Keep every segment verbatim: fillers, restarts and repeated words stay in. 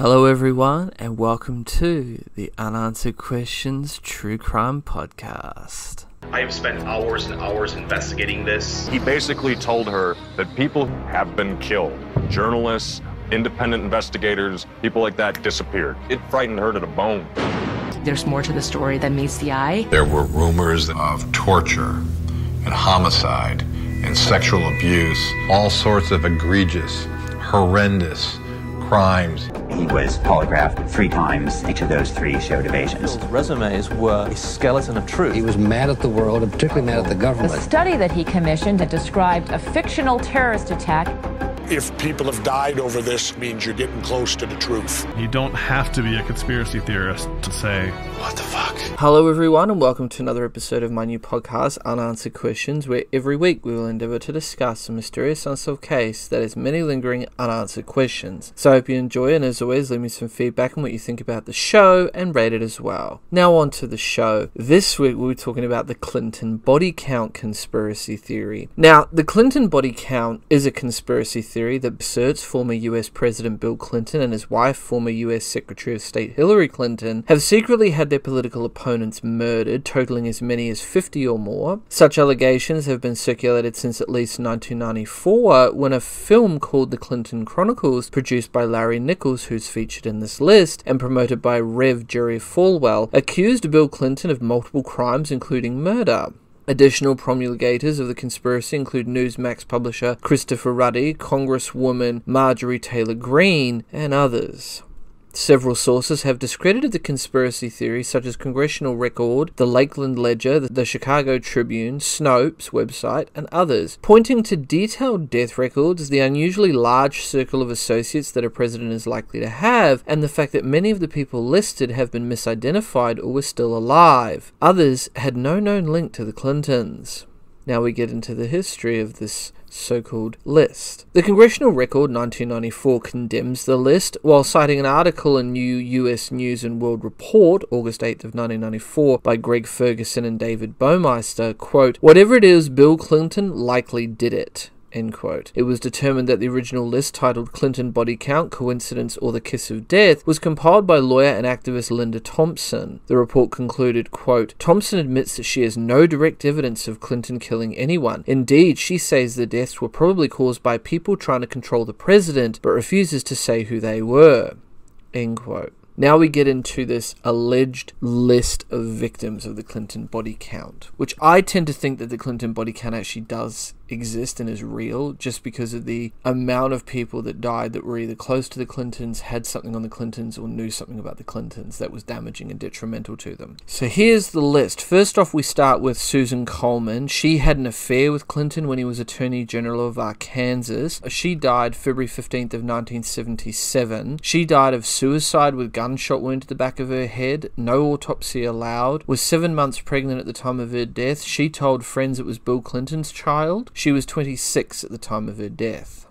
Hello everyone and welcome to the Unanswered Questions True Crime Podcast. I have spent hours and hours investigating this. He basically told her that people have been killed. Journalists, independent investigators, people like that disappeared. It frightened her to the bone. There's more to the story than meets the eye. There were rumors of torture and homicide and sexual abuse, all sorts of egregious, horrendous crimes. He was polygraphed three times. Each of those three showed evasions. His resumes were a skeleton of truth. He was mad at the world, and particularly mad at the government. The study that he commissioned that described a fictional terrorist attack. If people have died over this, it means you're getting close to the truth. You don't have to be a conspiracy theorist to say, what the fuck? Hello everyone and welcome to another episode of my new podcast, Unanswered Questions, where every week we will endeavour to discuss a mysterious unsolved case that has many lingering unanswered questions. So I hope you enjoy, and as always, leave me some feedback on what you think about the show and rate it as well. Now on to the show. This week we'll be talking about the Clinton Body Count conspiracy theory. Now, the Clinton Body Count is a conspiracy theory that asserts former U S President Bill Clinton and his wife, former U S Secretary of State Hillary Clinton, have secretly had their political opponents murdered, totaling as many as fifty or more. Such allegations have been circulated since at least nineteen ninety-four, when a film called The Clinton Chronicles, produced by Larry Nichols, who's featured in this list, and promoted by Rev Jerry Falwell, accused Bill Clinton of multiple crimes, including murder. Additional promulgators of the conspiracy include Newsmax publisher Christopher Ruddy, Congresswoman Marjorie Taylor Greene, and others. Several sources have discredited the conspiracy theory, such as Congressional Record, the Lakeland Ledger, the Chicago Tribune, Snopes website, and others, pointing to detailed death records, the unusually large circle of associates that a president is likely to have, and the fact that many of the people listed have been misidentified or were still alive. Others had no known link to the Clintons. Now we get into the history of this so-called list. The Congressional Record nineteen ninety-four condemns the list, while citing an article in New U S News and World Report, August eighth of nineteen ninety-four, by Greg Ferguson and David Bommeister, quote, "Whatever it is, Bill Clinton likely did it." End quote. It was determined that the original list, titled Clinton Body Count, Coincidence or the Kiss of Death, was compiled by lawyer and activist Linda Thompson. The report concluded, quote, "Thompson admits that she has no direct evidence of Clinton killing anyone. Indeed, she says the deaths were probably caused by people trying to control the president, but refuses to say who they were." End quote. Now we get into this alleged list of victims of the Clinton Body Count, which I tend to think that the Clinton Body Count actually does exist and is real, just because of the amount of people that died that were either close to the Clintons, had something on the Clintons, or knew something about the Clintons that was damaging and detrimental to them. So here's the list. First off, we start with Susan Coleman. She had an affair with Clinton when he was Attorney General of Arkansas. She died February fifteenth of nineteen seventy-seven. She died of suicide with gunshot wound to the back of her head. No autopsy allowed. Was seven months pregnant at the time of her death. She told friends it was Bill Clinton's child. She was twenty-six at the time of her death.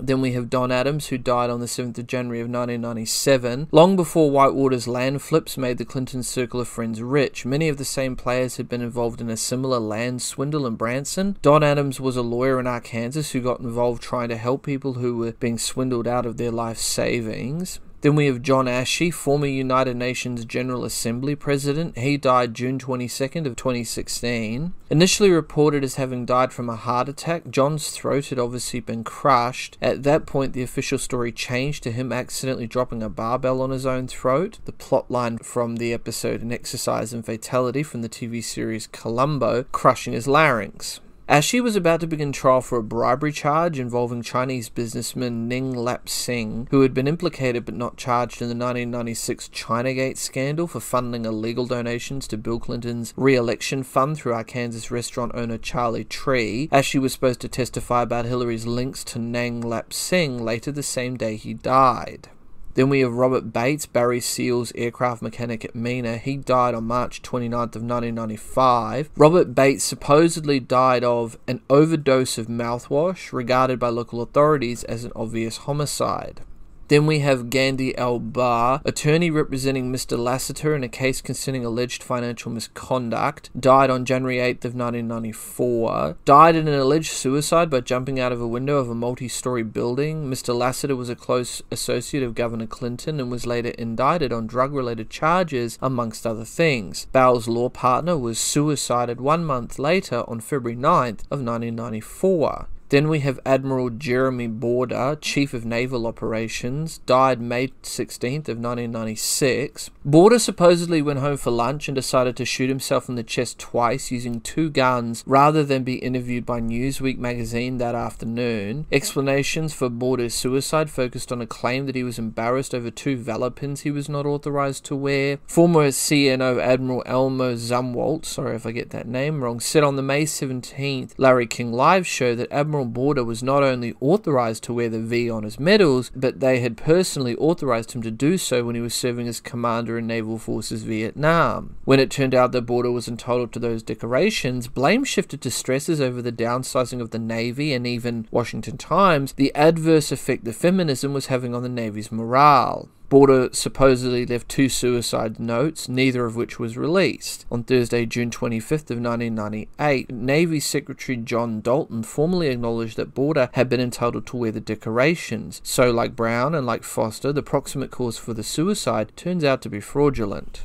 Then we have Don Adams, who died on the seventh of January of nineteen ninety-seven. Long before Whitewater's land flips made the Clinton circle of friends rich, many of the same players had been involved in a similar land swindle in Branson. Don Adams was a lawyer in Arkansas who got involved trying to help people who were being swindled out of their life savings. Then we have John Ashe, former United Nations General Assembly President. He died June twenty-second of twenty sixteen. Initially reported as having died from a heart attack, John's throat had obviously been crushed. At that point, the official story changed to him accidentally dropping a barbell on his own throat. The plotline from the episode An Exercise in Fatality from the T V series Columbo, crushing his larynx. Ashe was about to begin trial for a bribery charge involving Chinese businessman Ning Lap-Sing, who had been implicated but not charged in the nineteen ninety-six Chinagate scandal for funding illegal donations to Bill Clinton's re-election fund through Arkansas restaurant owner Charlie Tree. Ashe was supposed to testify about Hillary's links to Ning Lap-Sing later the same day he died. Then we have Robert Bates, Barry Seal's aircraft mechanic at Mena. He died on March twenty-ninth of nineteen ninety-five. Robert Bates supposedly died of an overdose of mouthwash, regarded by local authorities as an obvious homicide. Then we have Gandhi Al-Bar, attorney representing Mister Lassiter in a case concerning alleged financial misconduct, died on January eighth of nineteen ninety-four, died in an alleged suicide by jumping out of a window of a multi-story building. Mister Lassiter was a close associate of Governor Clinton and was later indicted on drug-related charges, amongst other things. Bow's law partner was suicided one month later on February ninth of nineteen ninety-four. Then we have Admiral Jeremy Boorda, Chief of Naval Operations, died May sixteenth of nineteen ninety-six. Boorda supposedly went home for lunch and decided to shoot himself in the chest twice using two guns rather than be interviewed by Newsweek magazine that afternoon. Explanations for Boorda's suicide focused on a claim that he was embarrassed over two valor pins he was not authorized to wear. Former C N O Admiral Elmo Zumwalt, sorry if I get that name wrong, said on the May seventeenth Larry King Live show that Admiral Boorda was not only authorized to wear the V on his medals, but they had personally authorized him to do so when he was serving as commander in Naval Forces Vietnam. When it turned out that Boorda was entitled to those decorations, blame shifted to stresses over the downsizing of the Navy and even, Washington Times, the adverse effect that feminism was having on the Navy's morale. Boorda supposedly left two suicide notes, neither of which was released. On Thursday, June twenty-fifth of nineteen ninety-eight, Navy Secretary John Dalton formally acknowledged that Boorda had been entitled to wear the decorations. So, like Brown and like Foster, the proximate cause for the suicide turns out to be fraudulent.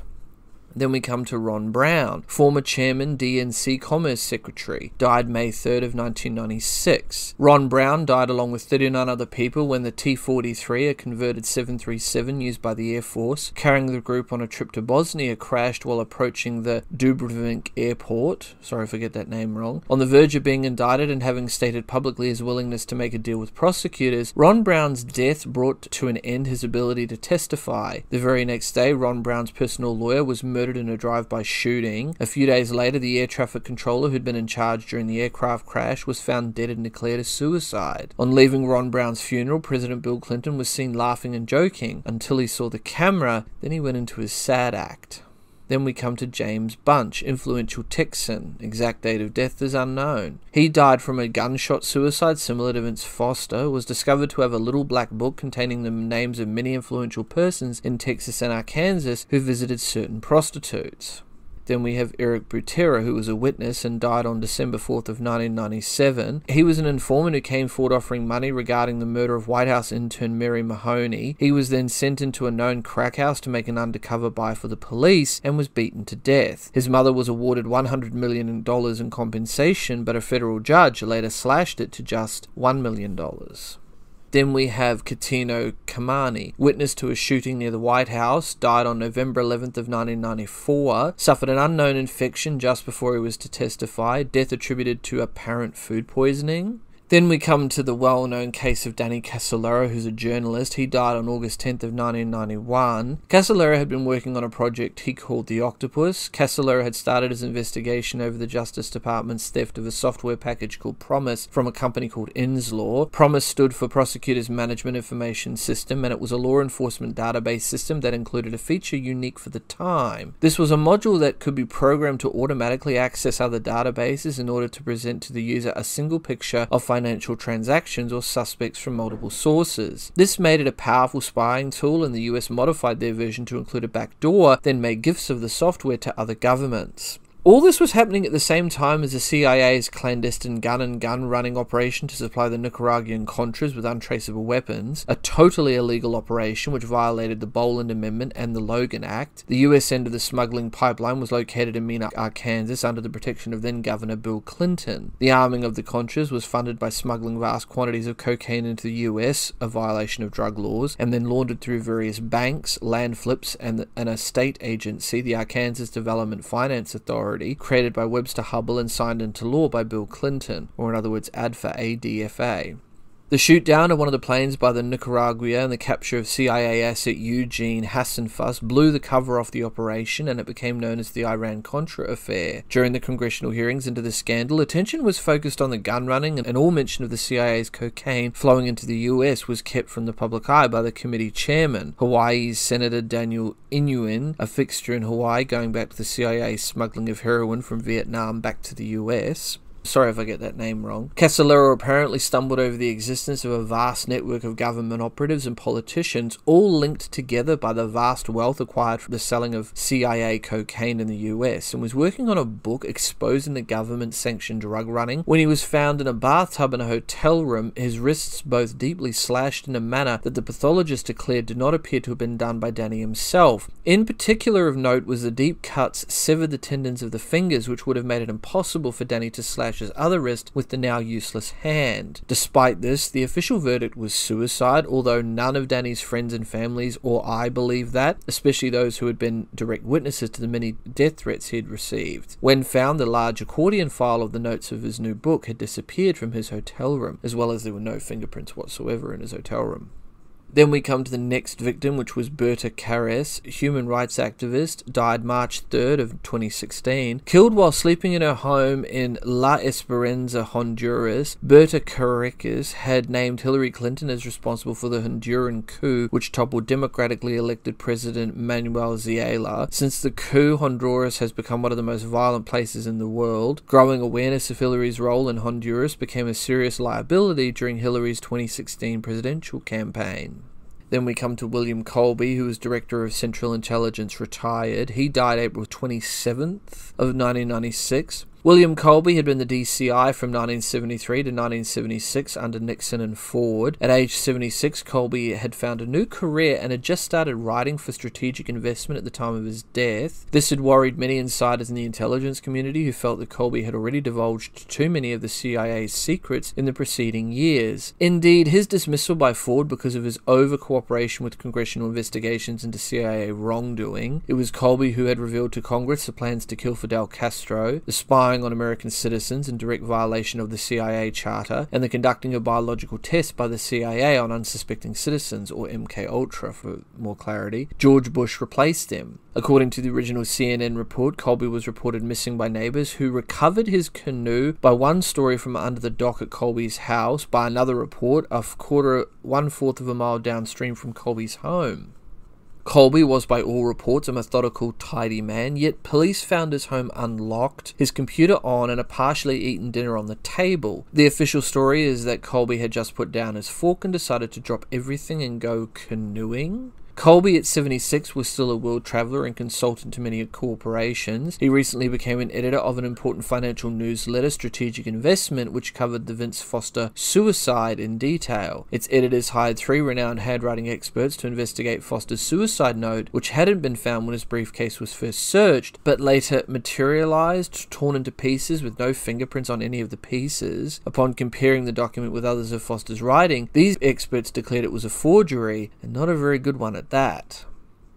Then we come to Ron Brown, former chairman, D N C Commerce Secretary, died May third of nineteen ninety-six. Ron Brown died along with thirty-nine other people when the T forty-three, a converted seven thirty-seven used by the Air Force, carrying the group on a trip to Bosnia, crashed while approaching the Dubrovnik airport, sorry if I get that name wrong. On the verge of being indicted and having stated publicly his willingness to make a deal with prosecutors, Ron Brown's death brought to an end his ability to testify. The very next day, Ron Brown's personal lawyer was murdered in a drive-by shooting. A few days later, the air traffic controller who'd been in charge during the aircraft crash was found dead and declared a suicide. On leaving Ron Brown's funeral, President Bill Clinton was seen laughing and joking until he saw the camera, then he went into his sad act. Then we come to James Bunch, influential Texan. Exact date of death is unknown. He died from a gunshot suicide similar to Vince Foster, was discovered to have a little black book containing the names of many influential persons in Texas and Arkansas who visited certain prostitutes. Then we have Eric Butera, who was a witness and died on December fourth of nineteen ninety-seven. He was an informant who came forward offering money regarding the murder of White House intern Mary Mahoney. He was then sent into a known crack house to make an undercover buy for the police and was beaten to death. His mother was awarded one hundred million dollars in compensation, but a federal judge later slashed it to just one million dollars. Then we have Katino Kamani, witness to a shooting near the White House, died on November eleventh of nineteen ninety-four, suffered an unknown infection just before he was to testify, death attributed to apparent food poisoning. Then we come to the well-known case of Danny Casolaro, who's a journalist. He died on August tenth of nineteen ninety-one. Casolaro had been working on a project he called The Octopus. Casolaro had started his investigation over the Justice Department's theft of a software package called Promise from a company called Inslaw. Promise stood for Prosecutor's Management Information System, and it was a law enforcement database system that included a feature unique for the time. This was a module that could be programmed to automatically access other databases in order to present to the user a single picture of financial financial transactions or suspects from multiple sources. This made it a powerful spying tool, and the U S modified their version to include a backdoor, then made gifts of the software to other governments. All this was happening at the same time as the C I A's clandestine gun and gun running operation to supply the Nicaraguan Contras with untraceable weapons, a totally illegal operation which violated the Boland Amendment and the Logan Act. The U S end of the smuggling pipeline was located in Mena, Arkansas, under the protection of then-Governor Bill Clinton. The arming of the Contras was funded by smuggling vast quantities of cocaine into the U S, a violation of drug laws, and then laundered through various banks, land flips, and, the, and a state agency, the Arkansas Development Finance Authority, created by Webster Hubble and signed into law by Bill Clinton, or in other words, A D F A, A D F A. The shoot down of one of the planes by the Nicaragua and the capture of C I A asset Eugene Hassenfuss blew the cover off the operation, and it became known as the Iran-Contra affair. During the congressional hearings into the scandal, attention was focused on the gun running, and all mention of the C I A's cocaine flowing into the U S was kept from the public eye by the committee chairman, Hawaii's Senator Daniel Inouye, a fixture in Hawaii going back to the C I A's smuggling of heroin from Vietnam back to the U S. sorry if I get that name wrong, Casolaro apparently stumbled over the existence of a vast network of government operatives and politicians, all linked together by the vast wealth acquired from the selling of C I A cocaine in the U S, and was working on a book exposing the government-sanctioned drug running when he was found in a bathtub in a hotel room, his wrists both deeply slashed in a manner that the pathologist declared did not appear to have been done by Danny himself. In particular of note was the deep cuts severed the tendons of the fingers, which would have made it impossible for Danny to slash his other wrist with the now useless hand. Despite this, the official verdict was suicide, although none of Danny's friends and families or I believe that, especially those who had been direct witnesses to the many death threats he had received. When found, the large accordion file of the notes of his new book had disappeared from his hotel room, as well as there were no fingerprints whatsoever in his hotel room. Then we come to the next victim, which was Berta Cáceres, human rights activist, died March third of twenty sixteen. Killed while sleeping in her home in La Esperanza, Honduras, Berta Cáceres had named Hillary Clinton as responsible for the Honduran coup, which toppled democratically elected President Manuel Zelaya. Since the coup, Honduras has become one of the most violent places in the world. Growing awareness of Hillary's role in Honduras became a serious liability during Hillary's twenty sixteen presidential campaign. Then we come to William Colby, who was Director of Central Intelligence, retired. He died April twenty-seventh of nineteen ninety-six. William Colby had been the D C I from nineteen seventy-three to nineteen seventy-six under Nixon and Ford. At age seventy-six, Colby had found a new career and had just started writing for Strategic Investment at the time of his death. This had worried many insiders in the intelligence community who felt that Colby had already divulged too many of the C I A's secrets in the preceding years. Indeed, his dismissal by Ford because of his over-cooperation with congressional investigations into C I A wrongdoing. It was Colby who had revealed to Congress the plans to kill Fidel Castro, the spying on American citizens in direct violation of the C I A Charter, and the conducting of biological tests by the C I A on unsuspecting citizens, or M K Ultra for more clarity. George Bush replaced them. According to the original C N N report, Colby was reported missing by neighbors who recovered his canoe by one story from under the dock at Colby's house, by another report, a quarter, one-fourth of a mile downstream from Colby's home. Colby was, by all reports, a methodical, tidy man, yet police found his home unlocked, his computer on, and a partially eaten dinner on the table. The official story is that Colby had just put down his fork and decided to drop everything and go canoeing. Colby, at seventy-six, was still a world traveller and consultant to many corporations. He recently became an editor of an important financial newsletter, Strategic Investment, which covered the Vince Foster suicide in detail. Its editors hired three renowned handwriting experts to investigate Foster's suicide note, which hadn't been found when his briefcase was first searched, but later materialized, torn into pieces with no fingerprints on any of the pieces. Upon comparing the document with others of Foster's writing, these experts declared it was a forgery, and not a very good one at that.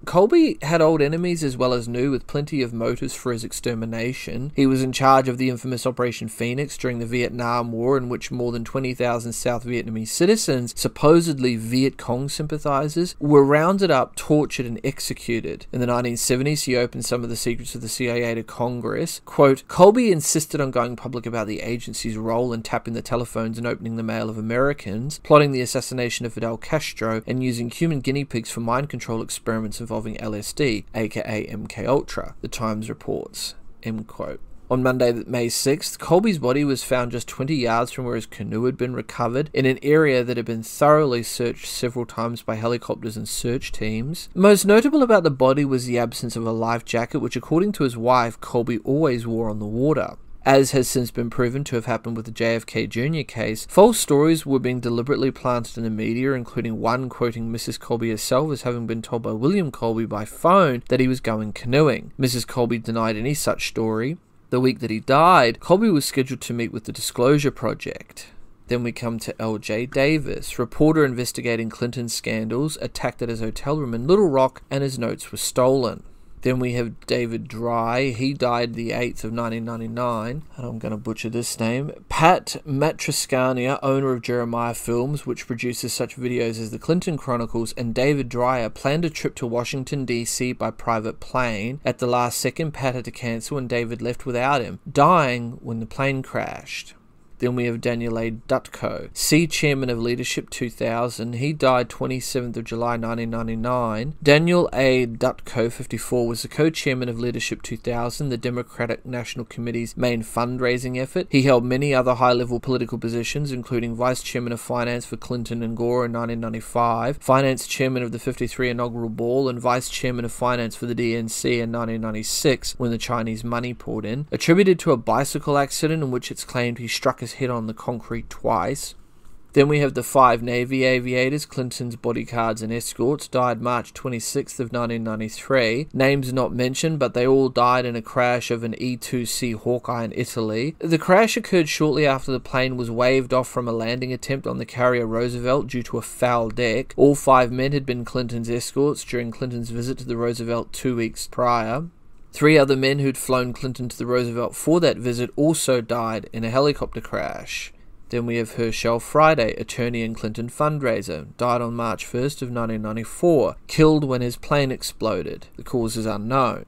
Colby had old enemies as well as new, with plenty of motives for his extermination. He was in charge of the infamous Operation Phoenix during the Vietnam War, in which more than twenty thousand South Vietnamese citizens, supposedly Viet Cong sympathizers, were rounded up, tortured, and executed. In the nineteen seventies, he opened some of the secrets of the C I A to Congress. Quote, Colby insisted on going public about the agency's role in tapping the telephones and opening the mail of Americans, plotting the assassination of Fidel Castro, and using human guinea pigs for mind control experiments involving involving L S D, aka M K Ultra, The Times reports, end quote. On Monday, May sixth, Colby's body was found just twenty yards from where his canoe had been recovered, in an area that had been thoroughly searched several times by helicopters and search teams. Most notable about the body was the absence of a life jacket, which, according to his wife, Colby always wore on the water. As has since been proven to have happened with the J F K Junior case, false stories were being deliberately planted in the media, including one quoting Missus Colby herself as having been told by William Colby by phone that he was going canoeing. Missus Colby denied any such story. The week that he died, Colby was scheduled to meet with the Disclosure Project. Then we come to L J Davis, reporter investigating Clinton scandals, attacked at his hotel room in Little Rock, and his notes were stolen. Then we have David Dry. He died the eighth of nineteen ninety-nine, and I'm going to butcher this name. Pat Matrascania, owner of Jeremiah Films, which produces such videos as The Clinton Chronicles, and David Dryer planned a trip to Washington, D C by private plane. At the last second, Pat had to cancel, and David left without him, dying when the plane crashed. Then we have Daniel A. Dutko, C Chairman of Leadership two thousand. He died twenty-seventh of July nineteen ninety-nine. Daniel A. Dutko, fifty-four, was the co-chairman of Leadership two thousand, the Democratic National Committee's main fundraising effort. He held many other high-level political positions, including Vice Chairman of Finance for Clinton and Gore in nineteen ninety-five, Finance Chairman of the fifty-three inaugural ball, and Vice Chairman of Finance for the D N C in nineteen ninety-six when the Chinese money poured in. Attributed to a bicycle accident in which it's claimed he struck a his head on the concrete twice. Then we have the five Navy aviators, Clinton's bodyguards and escorts, died March twenty-sixth of nineteen ninety-three. Names not mentioned, but they all died in a crash of an E two C Hawkeye in Italy. The crash occurred shortly after the plane was waved off from a landing attempt on the carrier Roosevelt due to a foul deck. All five men had been Clinton's escorts during Clinton's visit to the Roosevelt two weeks prior. Three other men who'd flown Clinton to the Roosevelt for that visit also died in a helicopter crash. Then we have Herschel Friday, attorney and Clinton fundraiser, died on March first of nineteen ninety-four, killed when his plane exploded. The cause is unknown.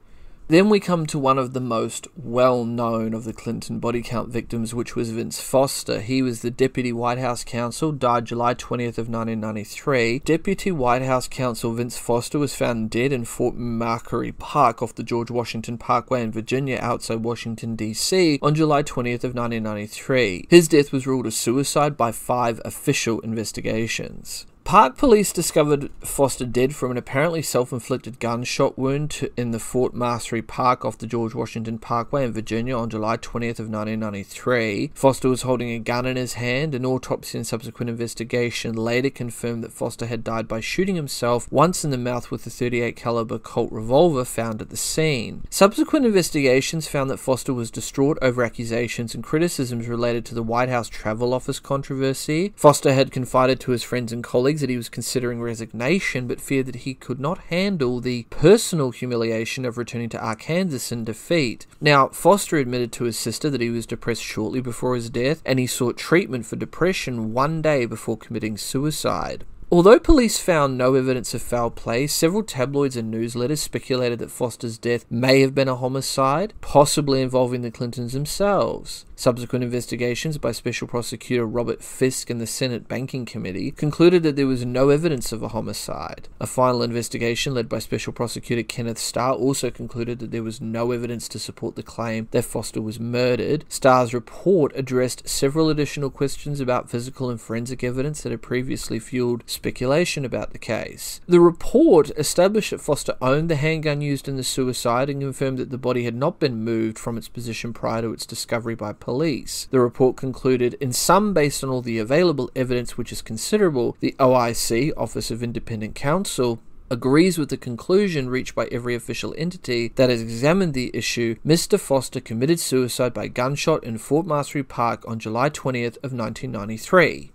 Then we come to one of the most well-known of the Clinton body count victims, which was Vince Foster. He was the Deputy White House Counsel, died July twentieth of nineteen ninety-three. Deputy White House Counsel Vince Foster was found dead in Fort Marcy Park off the George Washington Parkway in Virginia outside Washington, D C on July twentieth of nineteen ninety-three. His death was ruled a suicide by five official investigations. Park police discovered Foster dead from an apparently self-inflicted gunshot wound to, in the Fort Marcy Park off the George Washington Parkway in Virginia on July twentieth of nineteen ninety-three. Foster was holding a gun in his hand. An autopsy and subsequent investigation later confirmed that Foster had died by shooting himself once in the mouth with the thirty-eight caliber Colt revolver found at the scene. Subsequent investigations found that Foster was distraught over accusations and criticisms related to the White House travel office controversy. Foster had confided to his friends and colleagues that he was considering resignation, but feared that he could not handle the personal humiliation of returning to Arkansas in defeat. Now, Foster admitted to his sister that he was depressed shortly before his death, and he sought treatment for depression one day before committing suicide. Although police found no evidence of foul play, several tabloids and newsletters speculated that Foster's death may have been a homicide, possibly involving the Clintons themselves. Subsequent investigations by Special Prosecutor Robert Fisk and the Senate Banking Committee concluded that there was no evidence of a homicide. A final investigation led by Special Prosecutor Kenneth Starr also concluded that there was no evidence to support the claim that Foster was murdered. Starr's report addressed several additional questions about physical and forensic evidence that had previously fueled speculation about the case. The report established that Foster owned the handgun used in the suicide and confirmed that the body had not been moved from its position prior to its discovery by police. The report concluded, in sum, based on all the available evidence, which is considerable, the O I C, Office of Independent Counsel, agrees with the conclusion reached by every official entity that has examined the issue. Mister Foster committed suicide by gunshot in Fort Marcy Park on July twentieth of nineteen ninety-three.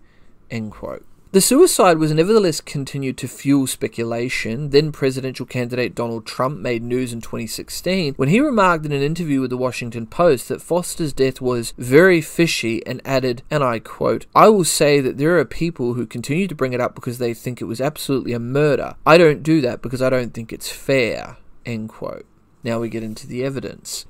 End quote. The suicide was nevertheless continued to fuel speculation. Then presidential candidate Donald Trump made news in twenty sixteen when he remarked in an interview with the Washington Post that Foster's death was very fishy and added, and I quote, "I will say that there are people who continue to bring it up because they think it was absolutely a murder. I don't do that because I don't think it's fair." End quote. Now we get into the evidence.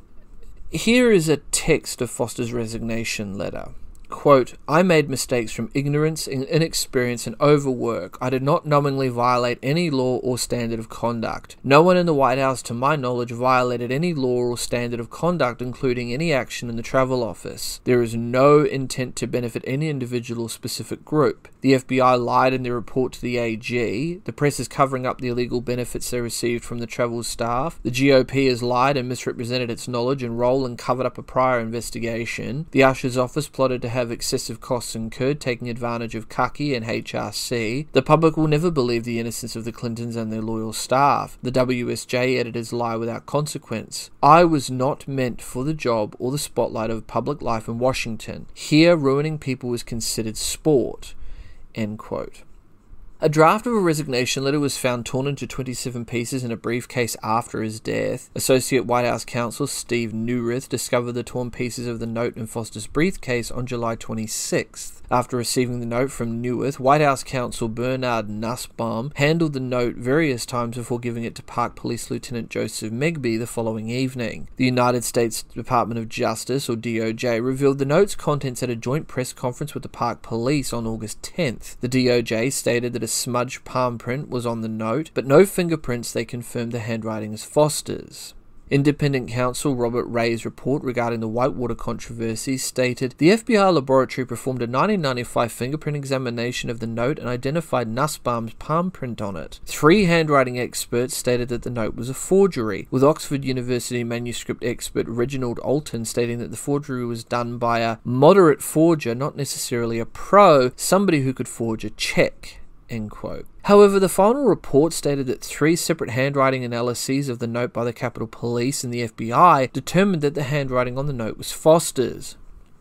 Here is a text of Foster's resignation letter. Quote, "I made mistakes from ignorance, inexperience, and overwork. I did not knowingly violate any law or standard of conduct. No one in the White House, to my knowledge, violated any law or standard of conduct, including any action in the travel office. There is no intent to benefit any individual or specific group. The F B I lied in their report to the A G. The press is covering up the illegal benefits they received from the travel staff. The G O P has lied and misrepresented its knowledge and role and covered up a prior investigation. The Usher's office plotted to have excessive costs incurred, taking advantage of Kaki and H R C. The public will never believe the innocence of the Clintons and their loyal staff. The W S J editors lie without consequence. I was not meant for the job or the spotlight of public life in Washington. Here, ruining people was considered sport." End quote. A draft of a resignation letter was found torn into twenty-seven pieces in a briefcase after his death. Associate White House counsel Steve Newrith discovered the torn pieces of the note in Foster's briefcase on July twenty-sixth. After receiving the note from Newrith, White House counsel Bernard Nussbaum handled the note various times before giving it to Park Police Lieutenant Joseph Megby the following evening. The United States Department of Justice, or D O J, revealed the note's contents at a joint press conference with the Park Police on August tenth. The D O J stated that a smudged palm print was on the note, but no fingerprints. They confirmed the handwriting is Foster's. Independent counsel Robert Ray's report regarding the Whitewater controversy stated, the F B I laboratory performed a nineteen ninety-five fingerprint examination of the note and identified Nussbaum's palm print on it. Three handwriting experts stated that the note was a forgery, with Oxford University manuscript expert Reginald Alton stating that the forgery was done by a moderate forger, not necessarily a pro, somebody who could forge a check. End quote. However, the final report stated that three separate handwriting analyses of the note by the Capitol Police and the F B I determined that the handwriting on the note was Foster's.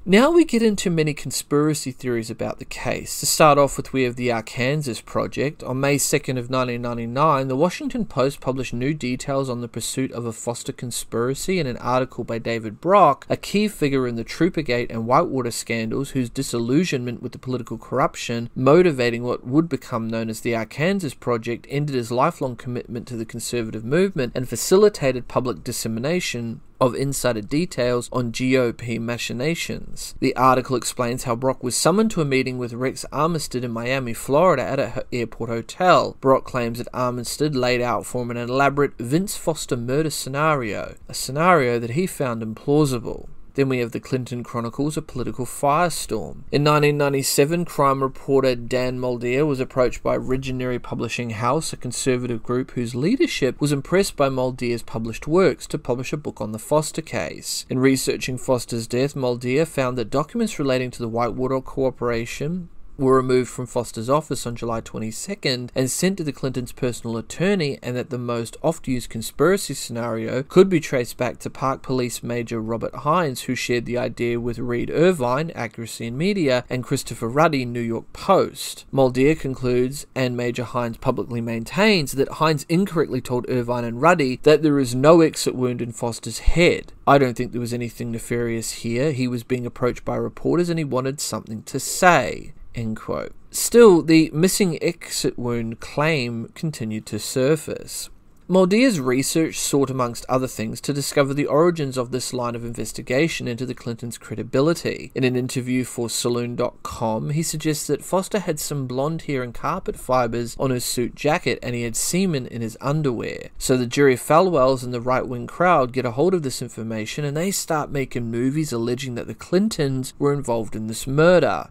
Now we get into many conspiracy theories about the case. To start off with, we have the Arkansas Project. On May second of nineteen ninety-nine, the Washington Post published new details on the pursuit of a Foster conspiracy in an article by David Brock, a key figure in the Troopergate and Whitewater scandals, whose disillusionment with the political corruption motivating what would become known as the Arkansas Project ended his lifelong commitment to the conservative movement and facilitated public dissemination of insider details on G O P machinations. The article explains how Brock was summoned to a meeting with Rex Armistead in Miami, Florida at an airport hotel. Brock claims that Armistead laid out for him an elaborate Vince Foster murder scenario, a scenario that he found implausible. Then we have the Clinton Chronicles, a political firestorm. In nineteen ninety-seven, crime reporter Dan Muldaur was approached by Regenary Publishing House, a conservative group whose leadership was impressed by Muldaur's published works, to publish a book on the Foster case. In researching Foster's death, Muldaur found that documents relating to the Whitewater Corporation were removed from Foster's office on July twenty-second and sent to the Clintons' personal attorney, and that the most oft-used conspiracy scenario could be traced back to Park Police Major Robert Hines, who shared the idea with Reid Irvine, Accuracy in Media, and Christopher Ruddy, New York Post. Muldaur concludes, and Major Hines publicly maintains, that Hines incorrectly told Irvine and Ruddy that there is no exit wound in Foster's head. I don't think there was anything nefarious here. He was being approached by reporters and he wanted something to say. End quote. Still, the missing exit wound claim continued to surface. Muldaur's research sought, amongst other things, to discover the origins of this line of investigation into the Clintons' credibility. In an interview for Saloon dot com, he suggests that Foster had some blonde hair and carpet fibres on his suit jacket, and he had semen in his underwear. So the Jerry Falwells and the right-wing crowd get a hold of this information, and they start making movies alleging that the Clintons were involved in this murder.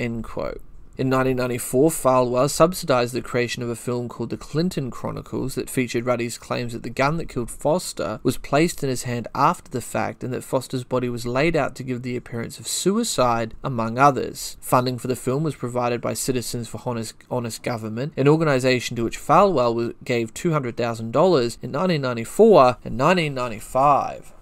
End quote. In nineteen ninety-four, Falwell subsidized the creation of a film called The Clinton Chronicles that featured Ruddy's claims that the gun that killed Foster was placed in his hand after the fact, and that Foster's body was laid out to give the appearance of suicide, among others. Funding for the film was provided by Citizens for Honest, Honest Government, an organization to which Falwell gave two hundred thousand dollars in nineteen ninety-four and nineteen ninety-five.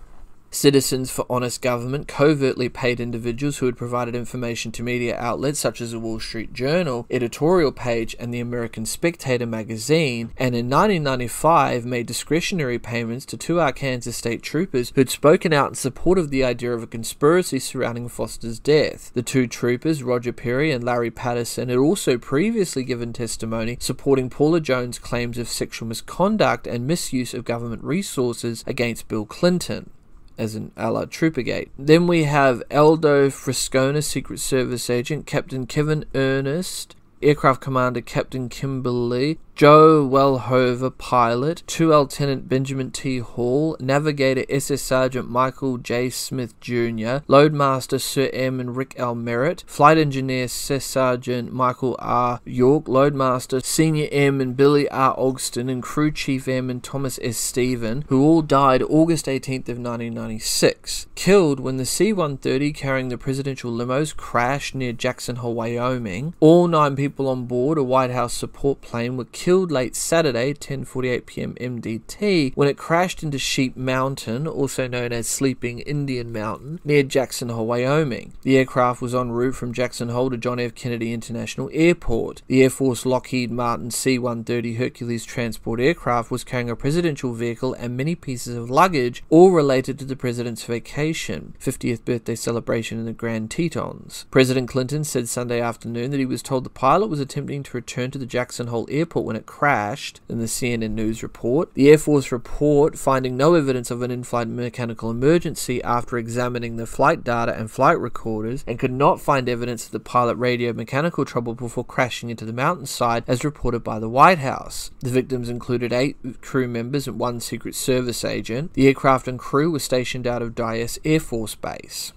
Citizens for Honest Government covertly paid individuals who had provided information to media outlets such as the Wall Street Journal, Editorial Page, and the American Spectator magazine, and in nineteen ninety-five made discretionary payments to two Arkansas state troopers who had spoken out in support of the idea of a conspiracy surrounding Foster's death. The two troopers, Roger Perry and Larry Patterson, had also previously given testimony supporting Paula Jones' claims of sexual misconduct and misuse of government resources against Bill Clinton, as an a la Troopergate. Then we have Aldo Friscona, Secret Service agent, Captain Kevin Ernest, Aircraft Commander Captain Kimberly, Joe Wellhover, pilot, two Lieutenant Benjamin T. Hall, Navigator S S Sergeant Michael J. Smith Junior, Loadmaster Sir Airman Rick L. Merritt, Flight Engineer Sir Sergeant Michael R. York, Loadmaster Senior Airman Billy R. Ogston, and Crew Chief Airman Thomas S. Stephen, who all died August eighteenth of nineteen ninety-six, killed when the C one thirty carrying the presidential limos crashed near Jackson Hole, Wyoming. All nine people on board a White House support plane were killed killed late Saturday, ten forty-eight p m M D T, when it crashed into Sheep Mountain, also known as Sleeping Indian Mountain, near Jackson Hole, Wyoming. The aircraft was en route from Jackson Hole to John F. Kennedy International Airport. The Air Force Lockheed Martin C one thirty Hercules transport aircraft was carrying a presidential vehicle and many pieces of luggage, all related to the president's vacation, fiftieth birthday celebration in the Grand Tetons. President Clinton said Sunday afternoon that he was told the pilot was attempting to return to the Jackson Hole Airport when it crashed, in the C N N News report. The Air Force report finding no evidence of an in-flight mechanical emergency after examining the flight data and flight recorders, and could not find evidence of the pilot radio mechanical trouble before crashing into the mountainside, as reported by the White House. The victims included eight crew members and one Secret Service agent. The aircraft and crew were stationed out of Dyess Air Force Base.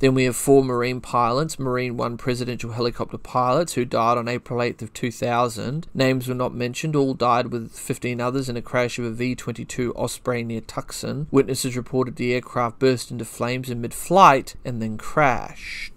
Then we have four Marine pilots, Marine One presidential helicopter pilots, who died on April eighth of two thousand. Names were not mentioned. All died with fifteen others in a crash of a V twenty-two Osprey near Tucson. Witnesses reported the aircraft burst into flames in mid-flight and then crashed.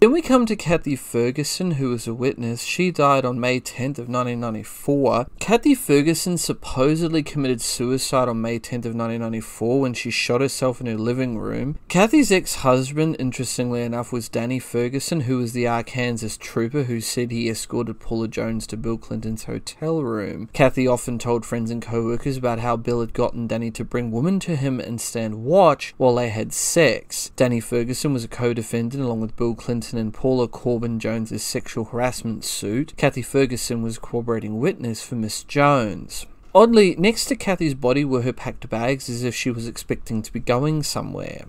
Then we come to Kathy Ferguson, who was a witness. She died on May tenth of nineteen ninety-four. Kathy Ferguson supposedly committed suicide on May tenth of nineteen ninety-four when she shot herself in her living room. Kathy's ex-husband, interestingly enough, was Danny Ferguson, who was the Arkansas trooper who said he escorted Paula Jones to Bill Clinton's hotel room. Kathy often told friends and co-workers about how Bill had gotten Danny to bring women to him and stand watch while they had sex. Danny Ferguson was a co-defendant along with Bill Clinton and Paula Corbin Jones's sexual harassment suit. Kathy Ferguson was corroborating witness for Miss Jones. Oddly, next to Kathy's body were her packed bags, as if she was expecting to be going somewhere.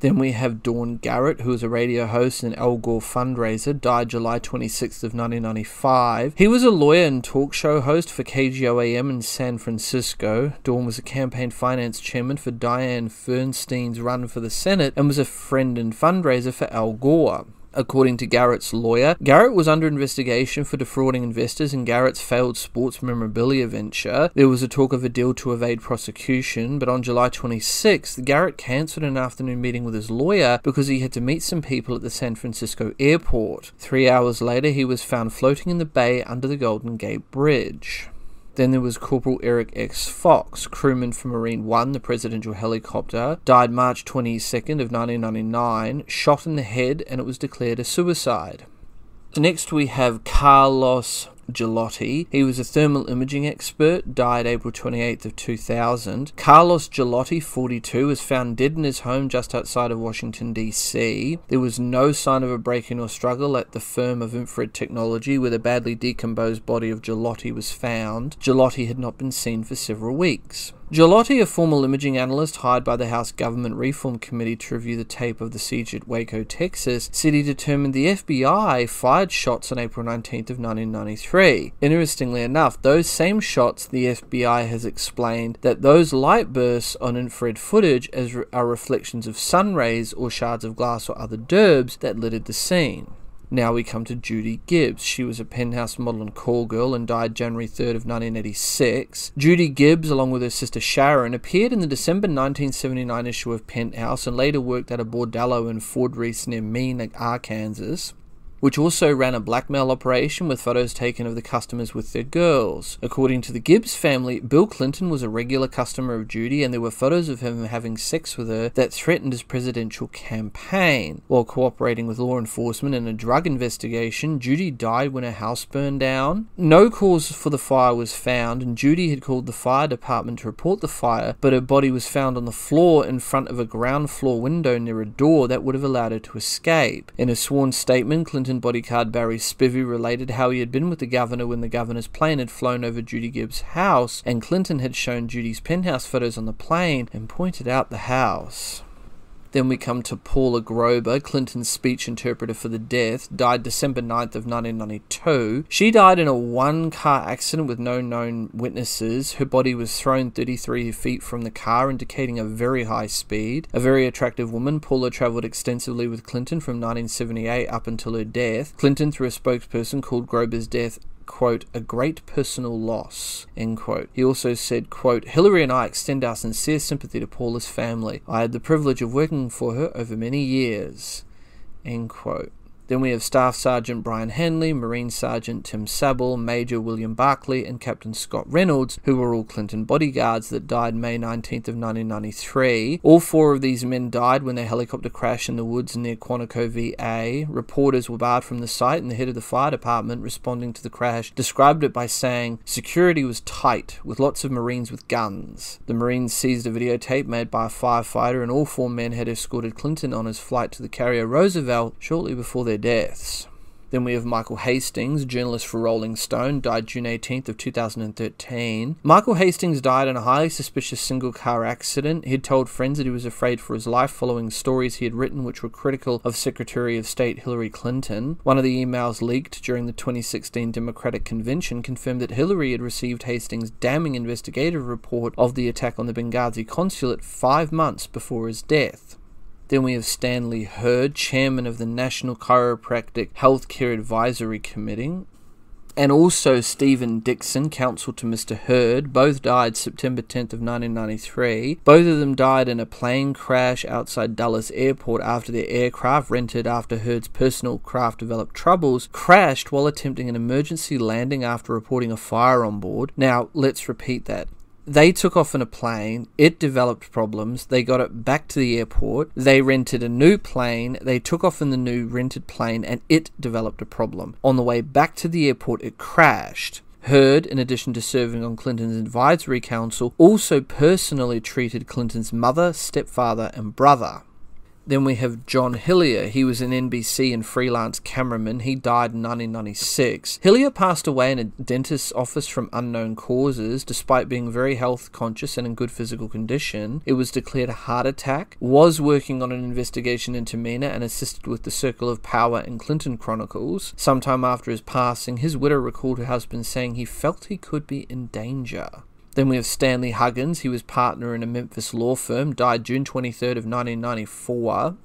Then we have Dawn Garrett, who was a radio host and Al Gore fundraiser, died July twenty-sixth of nineteen ninety-five. He was a lawyer and talk show host for K G O A M in San Francisco. Dawn was a campaign finance chairman for Dianne Feinstein's run for the Senate and was a friend and fundraiser for Al Gore. According to Garrett's lawyer, Garrett was under investigation for defrauding investors in Garrett's failed sports memorabilia venture. There was a talk of a deal to evade prosecution, but on July twenty-sixth, Garrett cancelled an afternoon meeting with his lawyer because he had to meet some people at the San Francisco airport. Three hours later, he was found floating in the bay under the Golden Gate Bridge. Then there was Corporal Eric X. Fox, crewman for Marine One, the presidential helicopter, died March twenty-second of nineteen ninety-nine, shot in the head, and it was declared a suicide. Next we have Carlos Gelotti. He was a thermal imaging expert, died April twenty-eighth of two thousand. Carlos Gelotti, forty-two, was found dead in his home just outside of Washington, D C There was no sign of a break-in or struggle at the firm of Infrared Technology where the badly decomposed body of Gelotti was found. Gelotti had not been seen for several weeks. Gelotti, a former imaging analyst hired by the House Government Reform Committee to review the tape of the siege at Waco, Texas, said he determined the F B I fired shots on April nineteenth of nineteen ninety-three. Interestingly enough, those same shots, the F B I has explained that those light bursts on infrared footage as re are reflections of sun rays or shards of glass or other derbs that littered the scene. Now we come to Judy Gibbs. She was a penthouse model and call girl and died January third of nineteen eighty-six. Judy Gibbs, along with her sister Sharon, appeared in the December nineteen seventy-nine issue of Penthouse and later worked at a bordello in Fort Reese near Mean, Arkansas, which also ran a blackmail operation with photos taken of the customers with their girls. According to the Gibbs family, Bill Clinton was a regular customer of Judy, and there were photos of him having sex with her that threatened his presidential campaign. While cooperating with law enforcement in a drug investigation, Judy died when her house burned down. No cause for the fire was found, and Judy had called the fire department to report the fire, but her body was found on the floor in front of a ground floor window near a door that would have allowed her to escape. In a sworn statement, Clinton bodyguard Barry Spivey related how he had been with the governor when the governor's plane had flown over Judy Gibbs' house, and Clinton had shown Judy's penthouse photos on the plane and pointed out the house. Then we come to Paula Grober, Clinton's speech interpreter for the death, died December ninth of nineteen ninety-two. She died in a one-car accident with no known witnesses. Her body was thrown thirty-three feet from the car, indicating a very high speed. A very attractive woman, Paula travelled extensively with Clinton from nineteen seventy-eight up until her death. Clinton, through a spokesperson, called Grober's death, quote, a great personal loss, end quote. He also said, quote, Hillary and I extend our sincere sympathy to Paula's family. I had the privilege of working for her over many years, end quote. Then we have Staff Sergeant Brian Henley, Marine Sergeant Tim Saville, Major William Barclay and Captain Scott Reynolds, who were all Clinton bodyguards that died May nineteenth of nineteen ninety-three. All four of these men died when their helicopter crashed in the woods near Quantico, V A. Reporters were barred from the site, and the head of the fire department responding to the crash described it by saying, "Security was tight, with lots of Marines with guns." The Marines seized a videotape made by a firefighter, and all four men had escorted Clinton on his flight to the carrier Roosevelt shortly before their deaths. Then we have Michael Hastings, journalist for Rolling Stone, died June eighteenth of two thousand thirteen. Michael Hastings died in a highly suspicious single car accident. He had told friends that he was afraid for his life following stories he had written which were critical of Secretary of State Hillary Clinton. One of the emails leaked during the twenty sixteen Democratic Convention confirmed that Hillary had received Hastings' damning investigative report of the attack on the Benghazi consulate five months before his death. Then we have Stanley Hurd, chairman of the National Chiropractic Healthcare Advisory Committee, and also Stephen Dixon, counsel to Mister Hurd. Both died September tenth of nineteen ninety-three. Both of them died in a plane crash outside Dulles Airport after their aircraft, rented after Hurd's personal craft developed troubles, crashed while attempting an emergency landing after reporting a fire on board. Now, let's repeat that. They took off in a plane, it developed problems, they got it back to the airport, they rented a new plane, they took off in the new rented plane, and it developed a problem. On the way back to the airport, it crashed. Hurd, in addition to serving on Clinton's advisory council, also personally treated Clinton's mother, stepfather, and brother. Then we have John Hillier. He was an N B C and freelance cameraman. He died in nineteen ninety-six. Hillier passed away in a dentist's office from unknown causes, despite being very health conscious and in good physical condition. It was declared a heart attack, was working on an investigation into Mina, and assisted with The Circle of Power and Clinton Chronicles. Sometime after his passing, his widow recalled her husband saying he felt he could be in danger. Then we have Stanley Huggins. He was partner in a Memphis law firm, died June twenty-third of nineteen ninety-four.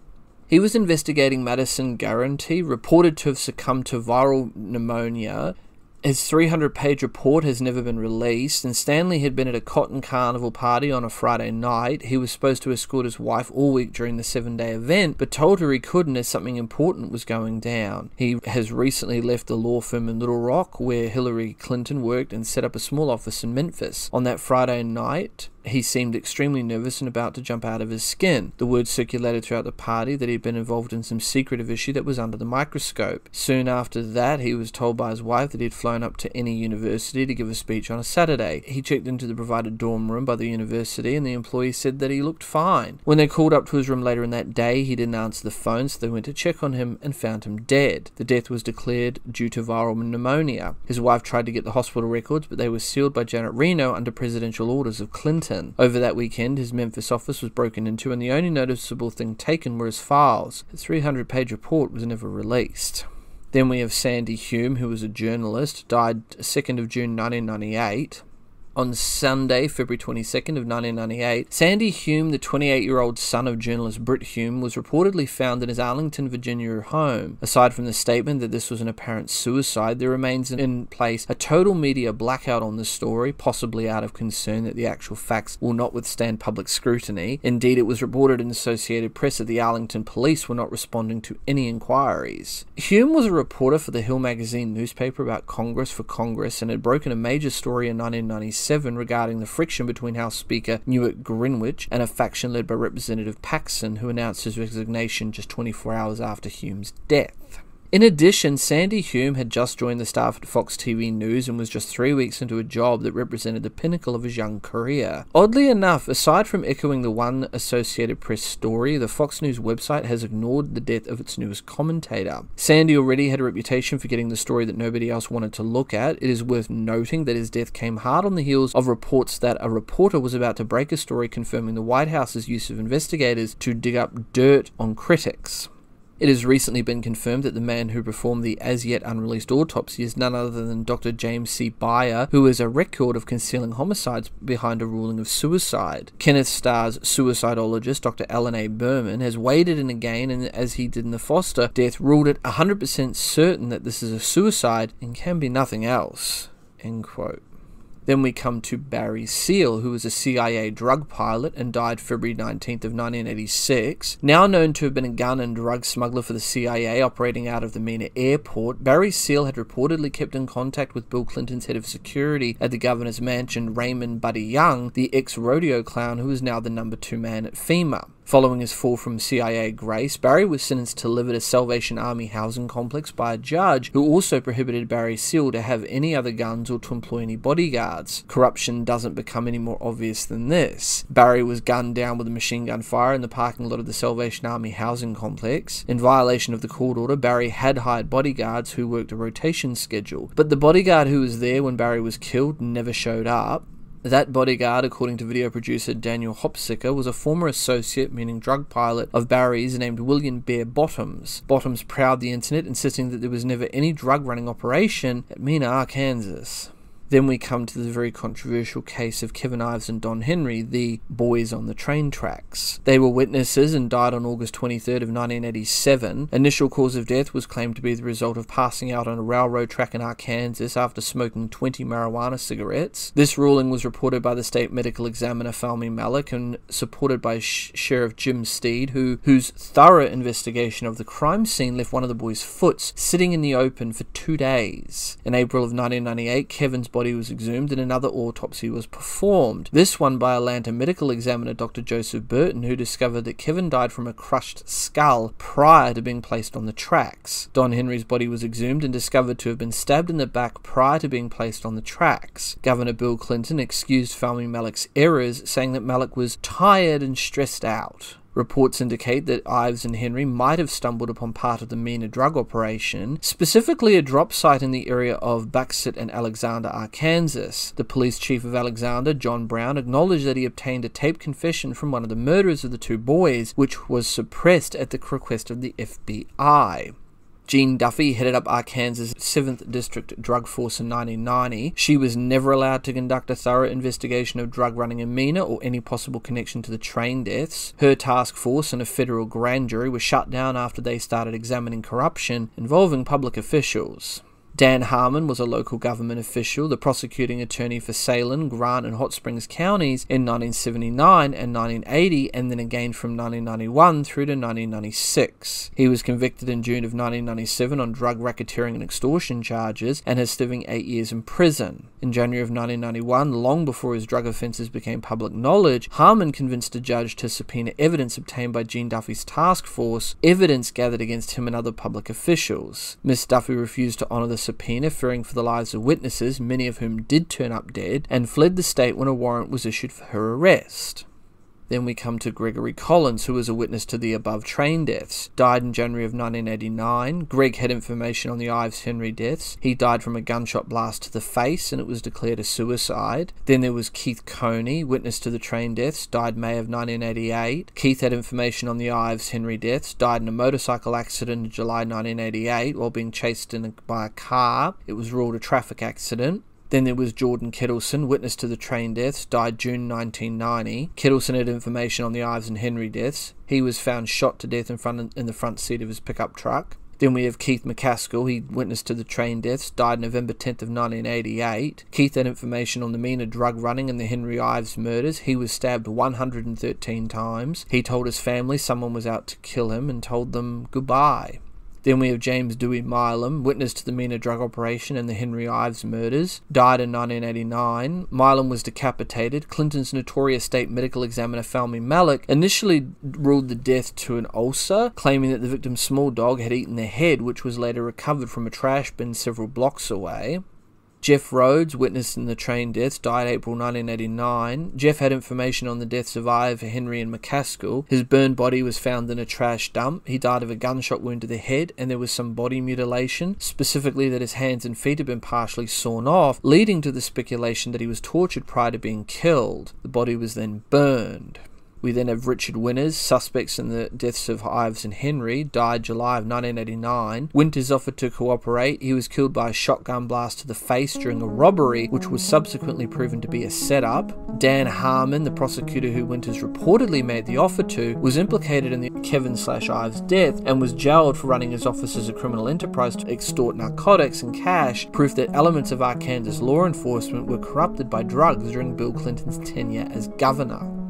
He was investigating Madison Guarantee, reported to have succumbed to viral pneumonia. His three hundred page report has never been released, and Stanley had been at a cotton carnival party on a Friday night. He was supposed to escort his wife all week during the seven-day event, but told her he couldn't as something important was going down. He has recently left the law firm in Little Rock, where Hillary Clinton worked, and set up a small office in Memphis. On that Friday night, he seemed extremely nervous and about to jump out of his skin. The word circulated throughout the party that he'd been involved in some secretive issue that was under the microscope. Soon after that, he was told by his wife that he'd flown up to any university to give a speech on a Saturday. He checked into the provided dorm room by the university, and the employee said that he looked fine. When they called up to his room later in that day, he didn't answer the phone, so they went to check on him and found him dead. The death was declared due to viral pneumonia. His wife tried to get the hospital records, but they were sealed by Janet Reno under presidential orders of Clinton. Over that weekend, his Memphis office was broken into, and the only noticeable thing taken were his files. The three hundred page report was never released. Then we have Sandy Hume, who was a journalist, died second of June nineteen ninety-eight. On Sunday, February twenty-second of nineteen ninety-eight, Sandy Hume, the twenty-eight-year-old son of journalist Britt Hume, was reportedly found in his Arlington, Virginia home. Aside from the statement that this was an apparent suicide, there remains in place a total media blackout on the story, possibly out of concern that the actual facts will not withstand public scrutiny. Indeed, it was reported in the Associated Press that the Arlington police were not responding to any inquiries. Hume was a reporter for the Hill magazine newspaper about Congress for Congress, and had broken a major story in nineteen ninety-six regarding the friction between House Speaker Newt Gingrich and a faction led by Representative Paxson, who announced his resignation just twenty-four hours after Hume's death. In addition, Sandy Hume had just joined the staff at Fox T V News and was just three weeks into a job that represented the pinnacle of his young career. Oddly enough, aside from echoing the one Associated Press story, the Fox News website has ignored the death of its newest commentator. Sandy already had a reputation for getting the story that nobody else wanted to look at. It is worth noting that his death came hard on the heels of reports that a reporter was about to break a story confirming the White House's use of investigators to dig up dirt on critics. It has recently been confirmed that the man who performed the as-yet-unreleased autopsy is none other than Doctor James C. Beyer, who has a record of concealing homicides behind a ruling of suicide. Kenneth Starr's suicidologist, Doctor Alan A. Berman, has weighed in again, and as he did in the Foster death, ruled it one hundred percent certain that this is a suicide and can be nothing else. End quote. Then we come to Barry Seal, who was a C I A drug pilot and died February nineteenth of nineteen eighty-six. Now known to have been a gun and drug smuggler for the C I A operating out of the Mena airport, Barry Seal had reportedly kept in contact with Bill Clinton's head of security at the governor's mansion, Raymond Buddy Young, the ex-rodeo clown who is now the number two man at FEMA. Following his fall from C I A grace, Barry was sentenced to live at a Salvation Army housing complex by a judge who also prohibited Barry Seal to have any other guns or to employ any bodyguards. Corruption doesn't become any more obvious than this. Barry was gunned down with a machine gun fire in the parking lot of the Salvation Army housing complex. In violation of the court order, Barry had hired bodyguards who worked a rotation schedule, but the bodyguard who was there when Barry was killed never showed up. That bodyguard, according to video producer Daniel Hopsicker, was a former associate, meaning drug pilot, of Barry's named William Bear Bottoms. Bottoms prowled the internet, insisting that there was never any drug running operation at Mena, Arkansas. Then we come to the very controversial case of Kevin Ives and Don Henry, the boys on the train tracks. They were witnesses and died on August twenty-third of nineteen eighty-seven. Initial cause of death was claimed to be the result of passing out on a railroad track in Arkansas after smoking twenty marijuana cigarettes. This ruling was reported by the state medical examiner Fahmy Malik and supported by Sh Sheriff Jim Steed, who, whose thorough investigation of the crime scene left one of the boys' foots sitting in the open for two days. In April of nineteen ninety-eight, Kevin's body was exhumed and another autopsy was performed, this one by Atlanta medical examiner Doctor Joseph Burton, who discovered that Kevin died from a crushed skull prior to being placed on the tracks. Don Henry's body was exhumed and discovered to have been stabbed in the back prior to being placed on the tracks. Governor Bill Clinton excused Fahmy Malik's errors, saying that Malik was tired and stressed out. Reports indicate that Ives and Henry might have stumbled upon part of the Mena drug operation, specifically a drop site in the area of Buxton and Alexander, Arkansas. The police chief of Alexander, John Brown, acknowledged that he obtained a tape confession from one of the murderers of the two boys, which was suppressed at the request of the F B I. Jean Duffy headed up Arkansas' seventh District Drug Force in nineteen ninety. She was never allowed to conduct a thorough investigation of drug running in Mena or any possible connection to the train deaths. Her task force and a federal grand jury were shut down after they started examining corruption involving public officials. Dan Harmon was a local government official, the prosecuting attorney for Salem, Grant, and Hot Springs counties in nineteen seventy-nine and nineteen eighty, and then again from nineteen ninety-one through to nineteen ninety-six. He was convicted in June of nineteen ninety-seven on drug racketeering and extortion charges and is serving eight years in prison. In January of nineteen ninety-one, long before his drug offences became public knowledge, Harmon convinced a judge to subpoena evidence obtained by Gene Duffy's task force, evidence gathered against him and other public officials. Miss Duffy refused to honour the subpoena, fearing for the lives of witnesses, many of whom did turn up dead, and fled the state when a warrant was issued for her arrest. Then we come to Gregory Collins, who was a witness to the above train deaths. Died in January of nineteen eighty-nine. Greg had information on the Ives-Henry deaths. He died from a gunshot blast to the face, and it was declared a suicide. Then there was Keith Coney, witness to the train deaths. Died May of nineteen eighty-eight. Keith had information on the Ives-Henry deaths. Died in a motorcycle accident in July nineteen eighty-eight while being chased in a, by a car. It was ruled a traffic accident. Then there was Jordan Kettleson, witness to the train deaths, died June nineteen ninety. Kettleson had information on the Ives and Henry deaths. He was found shot to death in front in the front seat of his pickup truck. Then we have Keith McCaskill, he witnessed to the train deaths, died November tenth of nineteen eighty-eight. Keith had information on the Mena drug running and the Henry Ives murders. He was stabbed one hundred thirteen times. He told his family someone was out to kill him and told them goodbye. Then we have James Dewey Milam, witness to the Mena drug operation and the Henry Ives murders, died in nineteen eighty-nine. Milam was decapitated. Clinton's notorious state medical examiner Fahmy Malik initially ruled the death to an ulcer, claiming that the victim's small dog had eaten the head, which was later recovered from a trash bin several blocks away. Jeff Rhodes, witness in the train deaths, died April nineteen eighty-nine. Jeff had information on the deaths of Ive, Henry, and McCaskill. His burned body was found in a trash dump. He died of a gunshot wound to the head, and there was some body mutilation, specifically that his hands and feet had been partially sawn off, leading to the speculation that he was tortured prior to being killed. The body was then burned. We then have Richard Winters, suspects in the deaths of Ives and Henry, died July of nineteen eighty-nine. Winters offered to cooperate. He was killed by a shotgun blast to the face during a robbery, which was subsequently proven to be a setup. Dan Harmon, the prosecutor who Winters reportedly made the offer to, was implicated in the Kevin slash Ives death and was jailed for running his office as a criminal enterprise to extort narcotics and cash, proof that elements of Arkansas law enforcement were corrupted by drugs during Bill Clinton's tenure as governor.